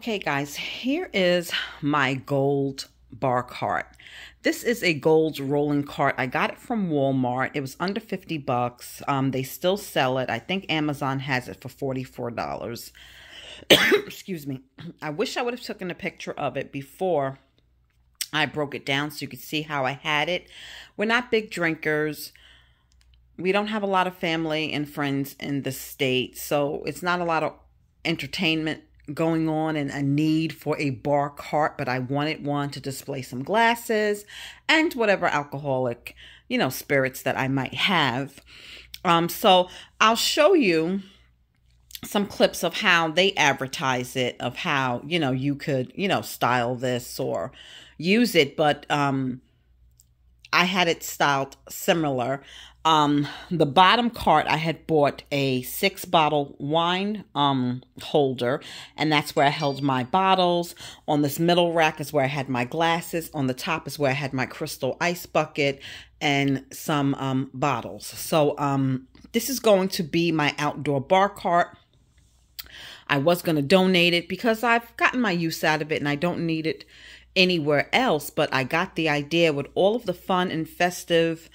Okay guys, here is my gold bar cart. This is a gold rolling cart. I got it from Walmart. It was under 50 bucks. They still sell it. I think Amazon has it for $44. Excuse me. I wish I would have taken a picture of it before I broke it down so you could see how I had it. We're not big drinkers. We don't have a lot of family and friends in the state, so it's not a lot of entertainment going on and a need for a bar cart, but I wanted one to display some glasses and whatever alcoholic, you know, spirits that I might have. So I'll show you some clips of how they advertise it, of how, you know, you could, you know, style this or use it, but I had it styled similar. The bottom cart, I had bought a 6-bottle wine holder, and that's where I held my bottles. On this middle rack is where I had my glasses. On the top is where I had my crystal ice bucket and some bottles. So this is going to be my outdoor bar cart. I was going to donate it because I've gotten my use out of it and I don't need it anywhere else, but I got the idea with all of the fun and festive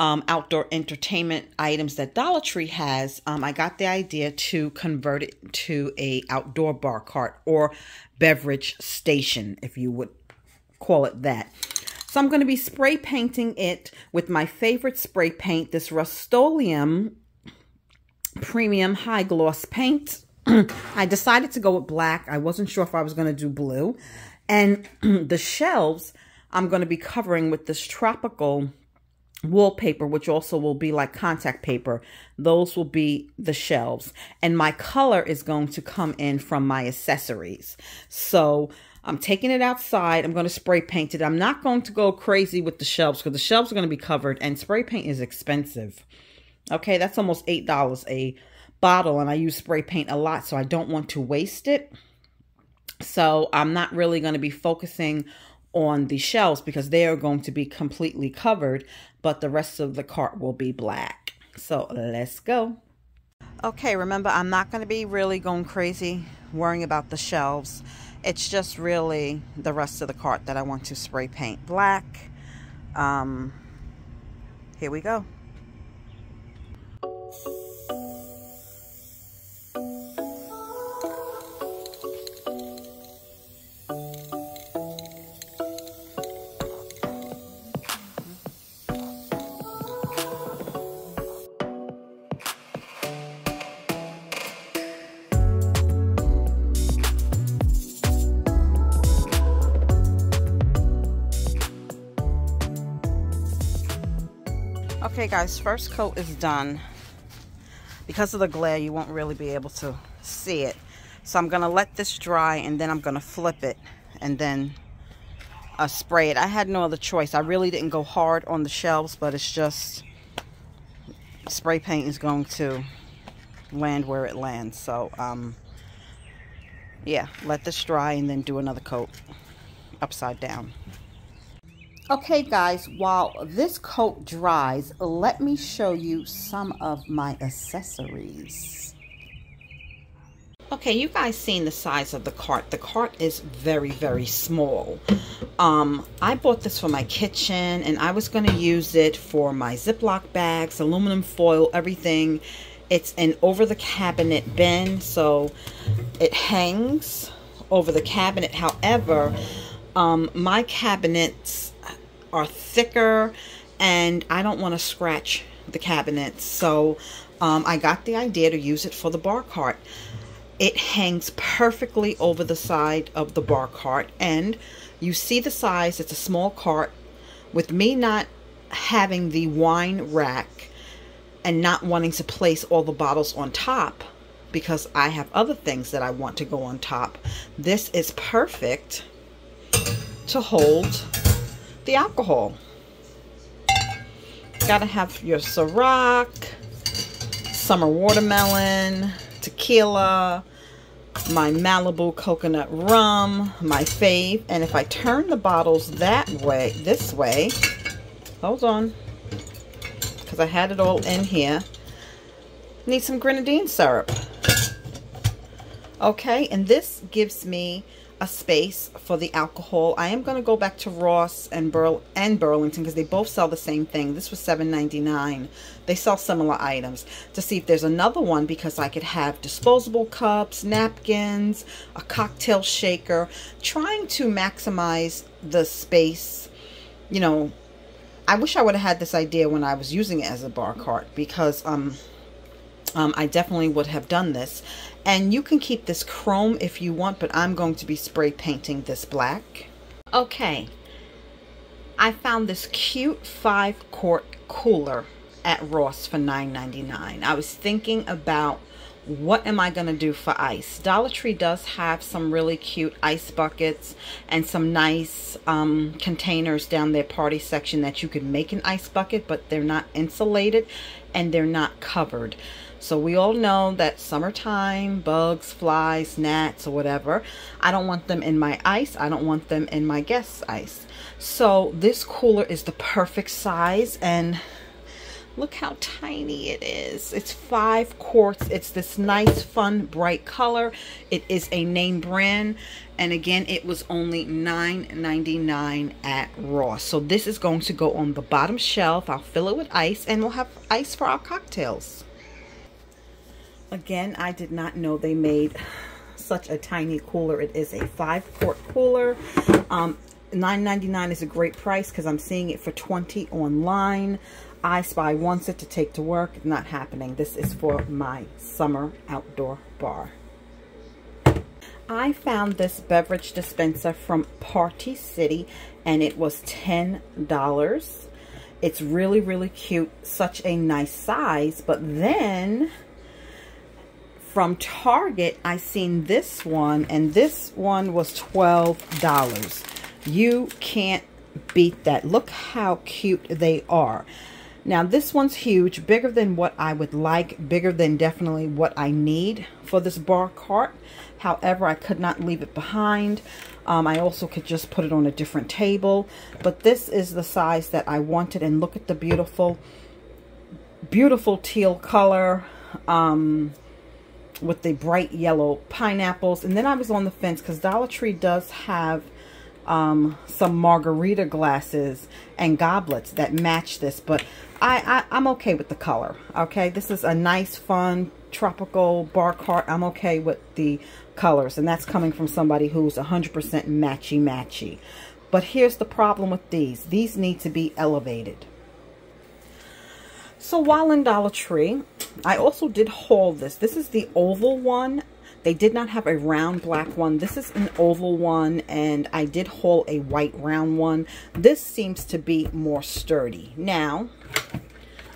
outdoor entertainment items that Dollar Tree has, I got the idea to convert it to a outdoor bar cart or beverage station, if you would call it that. So I'm going to be spray painting it with my favorite spray paint, this Rust-Oleum Premium High Gloss Paint. I decided to go with black. I wasn't sure if I was going to do blue. And the shelves I'm going to be covering with this tropical wallpaper, which also will be like contact paper. Those will be the shelves, and my color is going to come in from my accessories. So I'm taking it outside. I'm going to spray paint it. I'm not going to go crazy with the shelves because the shelves are going to be covered, and spray paint is expensive. Okay, that's almost $8 a bottle, and I use spray paint a lot, so I don't want to waste it. So I'm not really going to be focusing on the shelves because they are going to be completely covered, but the rest of the cart will be black. So let's go. Okay, remember, I'm not going to be really going crazy worrying about the shelves. It's just really the rest of the cart that I want to spray paint black. Here we go. Okay guys, first coat is done. Because of the glare, you won't really be able to see it. So I'm gonna let this dry and then I'm gonna flip it and then spray it. I had no other choice. I really didn't go hard on the shelves, but it's just spray paint is going to land where it lands. So yeah, let this dry and then do another coat upside down. Okay guys, while this coat dries, let me show you some of my accessories. Okay, you guys seen the size of the cart. The cart is very, very small. I bought this for my kitchen and I was gonna use it for my Ziploc bags, aluminum foil, everything. It's an over the cabinet bin, so it hangs over the cabinet. However, my cabinets are thicker and I don't want to scratch the cabinets, so I got the idea to use it for the bar cart. It hangs perfectly over the side of the bar cart, and you see the size. It's a small cart. With me not having the wine rack and not wanting to place all the bottles on top because I have other things that I want to go on top, this is perfect to hold the alcohol. Gotta have your Ciroc, summer watermelon, tequila, my Malibu coconut rum, my fave. And if I turn the bottles that way, this way, hold on, because I had it all in here. Need some grenadine syrup. Okay, and this gives me a space for the alcohol. I am going to go back to Ross and Burlington because they both sell the same thing. This was $7.99. They sell similar items, to see if there's another one, because I could have disposable cups, napkins, a cocktail shaker, trying to maximize the space. You know, I wish I would have had this idea when I was using it as a bar cart, because I definitely would have done this. And you can keep this chrome if you want, but I'm going to be spray painting this black. Okay, I found this cute 5-quart cooler at Ross for $9.99. I was thinking about, what am I going to do for ice? Dollar Tree does have some really cute ice buckets and some nice containers down their party section that you could make an ice bucket, but they're not insulated and they're not covered. So we all know that summertime, bugs, flies, gnats, or whatever, I don't want them in my ice. I don't want them in my guests' ice. So this cooler is the perfect size, and look how tiny it is. It's 5 quarts. It's this nice, fun, bright color. It is a name brand. And again, it was only $9.99 at Ross. So this is going to go on the bottom shelf. I'll fill it with ice, and we'll have ice for our cocktails. Again, I did not know they made such a tiny cooler. It is a 5-quart cooler. $9.99 is a great price because I'm seeing it for $20 online. I Spy wants it to take to work. Not happening. This is for my summer outdoor bar. I found this beverage dispenser from Party City, and it was $10. It's really, really cute. Such a nice size. But then from Target, I seen this one, and this one was $12. You can't beat that. Look how cute they are. Now, this one's huge, bigger than what I would like, bigger than definitely what I need for this bar cart. However, I could not leave it behind. I also could just put it on a different table. But this is the size that I wanted. And look at the beautiful, beautiful teal color with the bright yellow pineapples. And then I was on the fence because Dollar Tree does have some margarita glasses and goblets that match this, but I'm okay with the color. Okay, this is a nice, fun, tropical bar cart. I'm okay with the colors, and that's coming from somebody who's 100% matchy-matchy. But here's the problem with these. These need to be elevated. So while in Dollar Tree, I also did haul this. This is the oval one. They did not have a round black one. This is an oval one, and I did haul a white round one. This seems to be more sturdy. Now,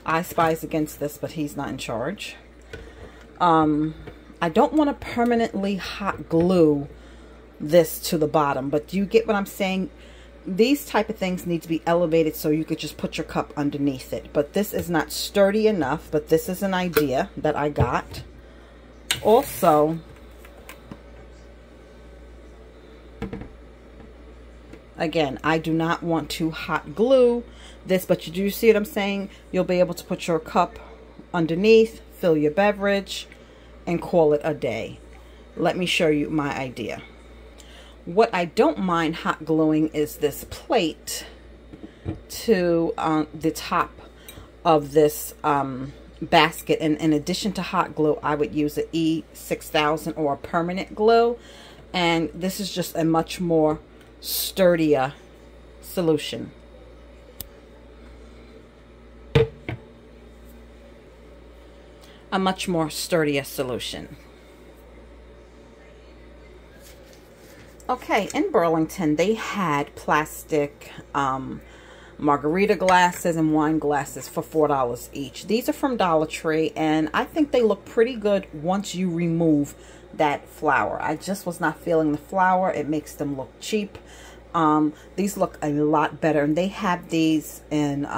I Spy's against this, but he's not in charge. I don't want to permanently hot glue this to the bottom, but do you get what I'm saying? These type of things need to be elevated so you could just put your cup underneath it. But this is not sturdy enough, but this is an idea that I got. Also, again, I do not want to hot glue this, but you do see what I'm saying? You'll be able to put your cup underneath, fill your beverage, and call it a day. Let me show you my idea. What I don't mind hot gluing is this plate to the top of this basket. And in addition to hot glue, I would use an E6000 or a permanent glue. And this is just a much more sturdier solution. A much more sturdier solution. Okay, in Burlington, they had plastic margarita glasses and wine glasses for $4 each. These are from Dollar Tree, and I think they look pretty good once you remove that flower. I just was not feeling the flower. It makes them look cheap. These look a lot better, and they have these in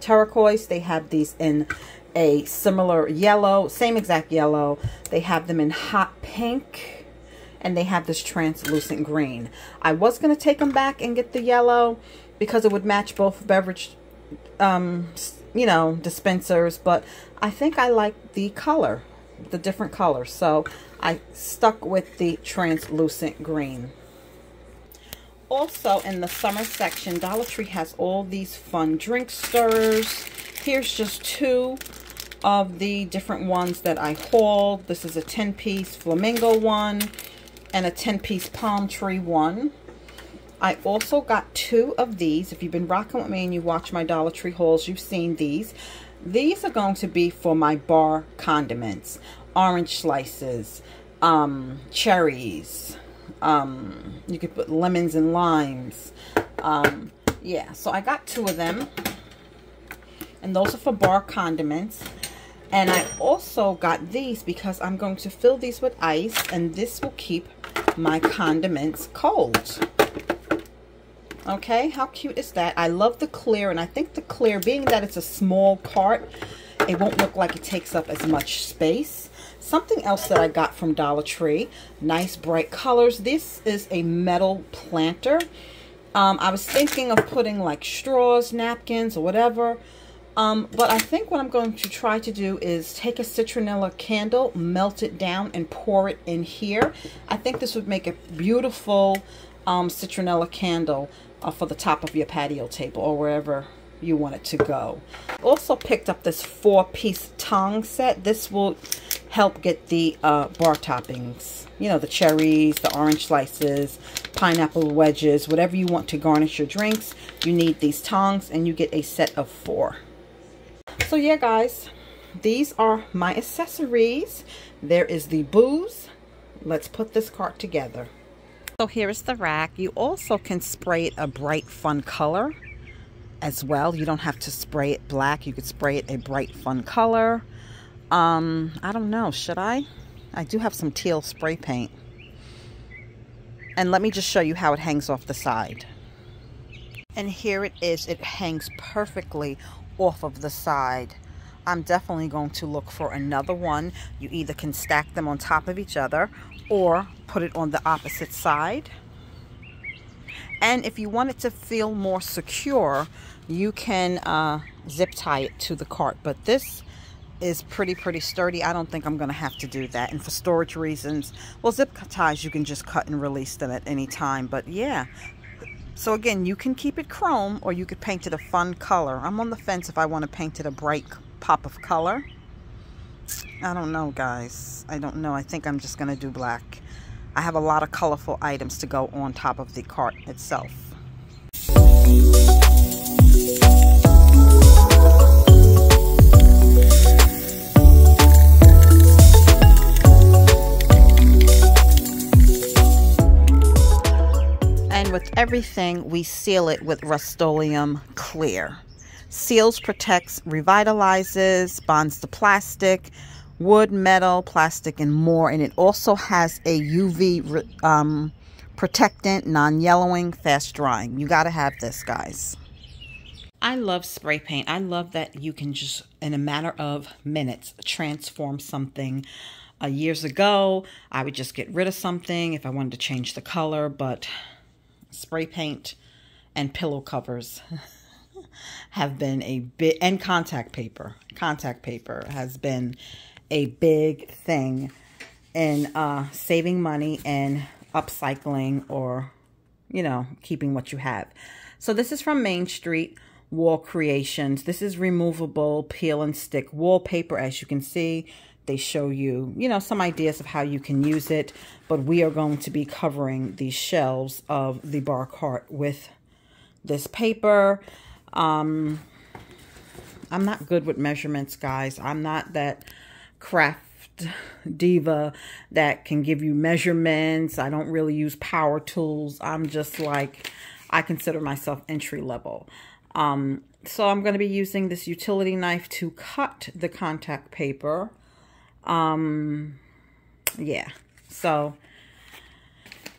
turquoise. They have these in a similar yellow, same exact yellow. They have them in hot pink, and they have this translucent green. I was going to take them back and get the yellow, because it would match both beverage, dispensers. But I think I like the color. the different colors, so I stuck with the translucent green. Also in the summer section, Dollar Tree has all these fun drink stirrers. Here's just two of the different ones that I hauled. This is a 10-piece flamingo one and a 10-piece palm tree one. I also got two of these. If you've been rocking with me and you watch my Dollar Tree hauls, you've seen these. These are going to be for my bar condiments. Orange slices, cherries, you could put lemons and limes. Yeah, so I got two of them. And those are for bar condiments. And I also got these because I'm going to fill these with ice, and this will keep my condiments cold. Okay, how cute is that? I love the clear, and I think the clear, being that it's a small cart, it won't look like it takes up as much space. Something else that I got from Dollar Tree, nice bright colors. This is a metal planter. I was thinking of putting like straws, napkins, or whatever. But I think what I'm going to try to do is take a citronella candle, melt it down, and pour it in here. I think this would make a beautiful citronella candle for the top of your patio table or wherever you want it to go. Also picked up this 4-piece tongue set. This will help get the bar toppings. You know, the cherries, the orange slices, pineapple wedges, whatever you want to garnish your drinks. You need these tongs, and you get a set of 4. So yeah, guys, these are my accessories. There is the booze. Let's put this cart together. So here's the rack. You also can spray it a bright, fun color as well. You don't have to spray it black. You could spray it a bright, fun color. I don't know. Should I? I do have some teal spray paint. And let me just show you how it hangs off the side. And here it is. It hangs perfectly off of the side. I'm definitely going to look for another one. You either can stack them on top of each other or put it on the opposite side. And if you want it to feel more secure, you can zip tie it to the cart. But this is pretty sturdy. I don't think I'm going to have to do that. And for storage reasons, well, zip ties, you can just cut and release them at any time. But yeah. So again, you can keep it chrome, or you could paint it a fun color. I'm on the fence if I want to paint it a bright pop of color. I don't know, guys. I don't know. I think I'm just going to do black. I have a lot of colorful items to go on top of the cart itself. And with everything, we seal it with Rust-Oleum Clear. Seals, protects, revitalizes, bonds to plastic, wood, metal, plastic, and more. And it also has a UV protectant, non-yellowing, fast drying. You got to have this, guys. I love spray paint. I love that you can just, in a matter of minutes, transform something. Years ago, I would just get rid of something if I wanted to change the color, but spray paint and pillow covers have been a bit, and contact paper. Contact paper has been a big thing in saving money and upcycling, or, you know, keeping what you have. So this is from Main Street Wall Creations. This is removable peel and stick wallpaper. As you can see, they show you, you know, some ideas of how you can use it, but we are going to be covering the shelves of the bar cart with this paper. I'm not good with measurements, guys. I'm not that craft diva that can give you measurements. I don't really use power tools. I'm just like, I consider myself entry level. So I'm going to be using this utility knife to cut the contact paper. Yeah, so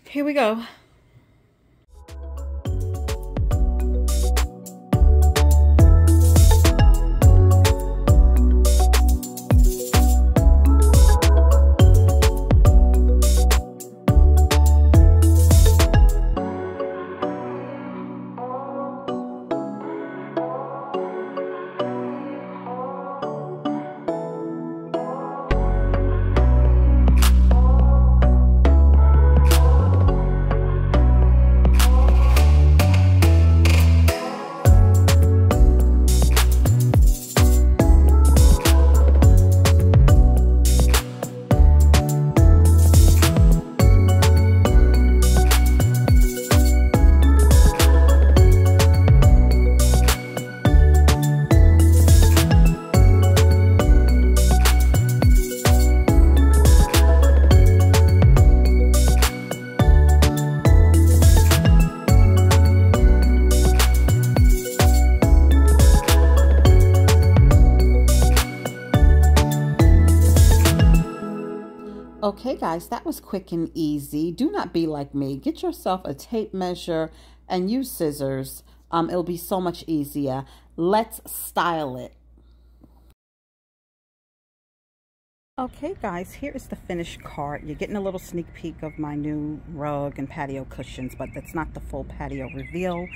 here we go. Okay guys, that was quick and easy. Do not be like me. Get yourself a tape measure and use scissors. It'll be so much easier. Let's style it. Okay guys, here is the finished cart. You're getting a little sneak peek of my new rug and patio cushions, but that's not the full patio reveal.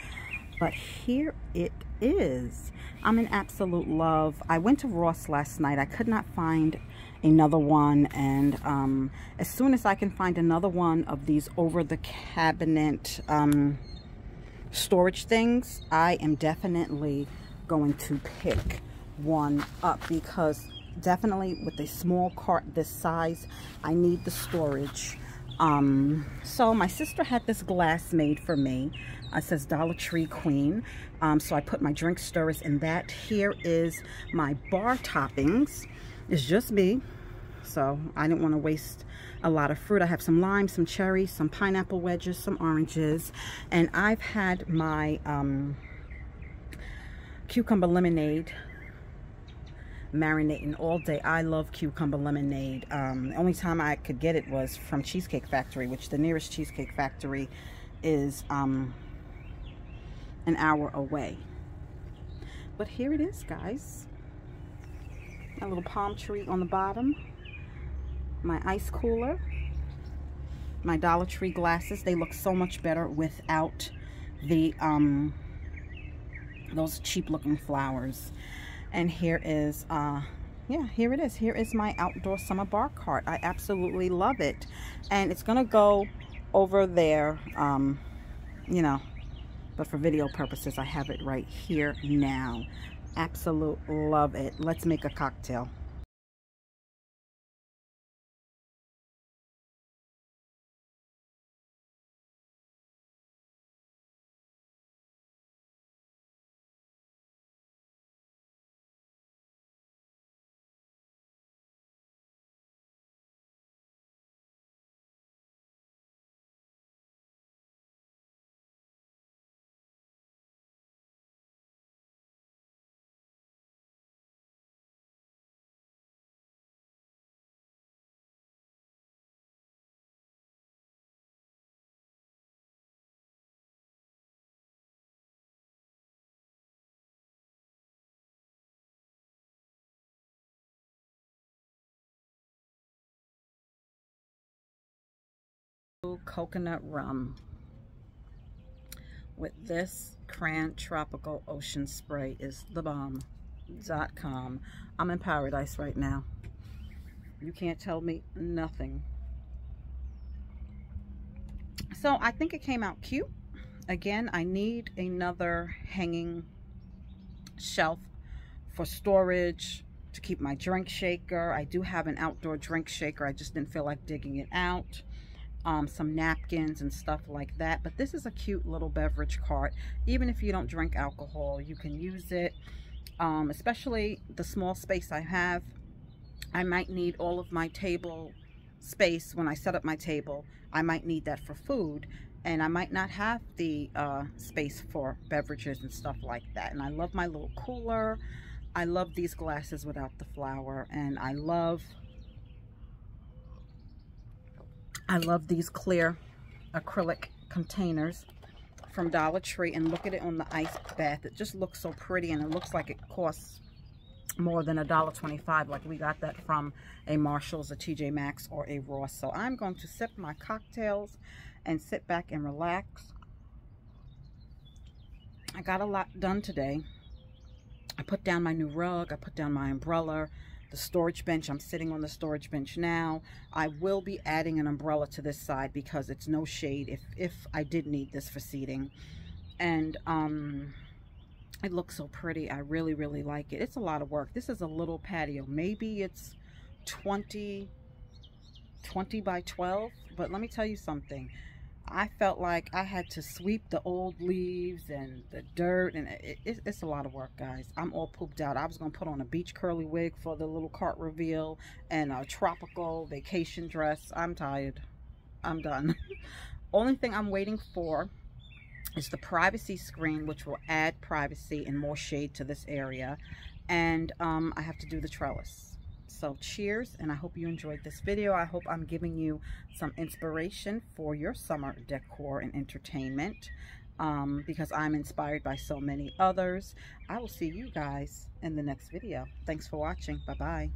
But here it is. I'm in absolute love. I went to Ross last night. I could not find another one, and as soon as I can find another one of these over the cabinet storage things, I am definitely going to pick one up, because definitely with a small cart this size, I need the storage. So my sister had this glass made for me. It says Dollar Tree Queen. So I put my drink stirrers in that. Here is my bar toppings. It's just me, so I didn't want to waste a lot of fruit. I have some lime, some cherry, some pineapple wedges, some oranges, and I've had my cucumber lemonade marinating all day. I love cucumber lemonade. The only time I could get it was from Cheesecake Factory, which the nearest Cheesecake Factory is an hour away. But here it is, guys. A little palm tree on the bottom. My ice cooler. My Dollar Tree glasses. They look so much better without the those cheap looking flowers. And here is, here it is. Here is my outdoor summer bar cart. I absolutely love it. And it's going to go over there, you know, but for video purposes, I have it right here now. Absolute love it. Let's make a cocktail. Coconut rum with this Cran Tropical Ocean Spray is the bomb.com. I'm in paradise right now. You can't tell me nothing. So I think it came out cute. Again, I need another hanging shelf for storage to keep my drink shaker. I do have an outdoor drink shaker. I just didn't feel like digging it out. Some napkins and stuff like that. But this is a cute little beverage cart. Even if you don't drink alcohol, you can use it. Especially the small space I have. I might need all of my table space when I set up my table. I might need that for food. And I might not have the space for beverages and stuff like that. And I love my little cooler. I love these glasses without the flower. And I love these clear acrylic containers from Dollar Tree, and look at it on the ice bath. It just looks so pretty, and it looks like it costs more than $1.25. Like we got that from a Marshall's, a TJ Maxx, or a Ross. So I'm going to sip my cocktails and sit back and relax. I got a lot done today. I put down my new rug. I put down my umbrella. The storage bench, I'm sitting on the storage bench now. I will be adding an umbrella to this side because it's no shade if I did need this for seating. And it looks so pretty. I really, really like it. It's a lot of work. This is a little patio. Maybe it's 20 by 12, but let me tell you something. I felt like I had to sweep the old leaves and the dirt, and it's a lot of work, guys. I'm all pooped out. I was going to put on a beach curly wig for the little cart reveal and a tropical vacation dress. I'm tired. I'm done. Only thing I'm waiting for is the privacy screen, which will add privacy and more shade to this area. And I have to do the trellis. So cheers, and I hope you enjoyed this video. I hope I'm giving you some inspiration for your summer decor and entertainment, because I'm inspired by so many others. I will see you guys in the next video. Thanks for watching. Bye-bye.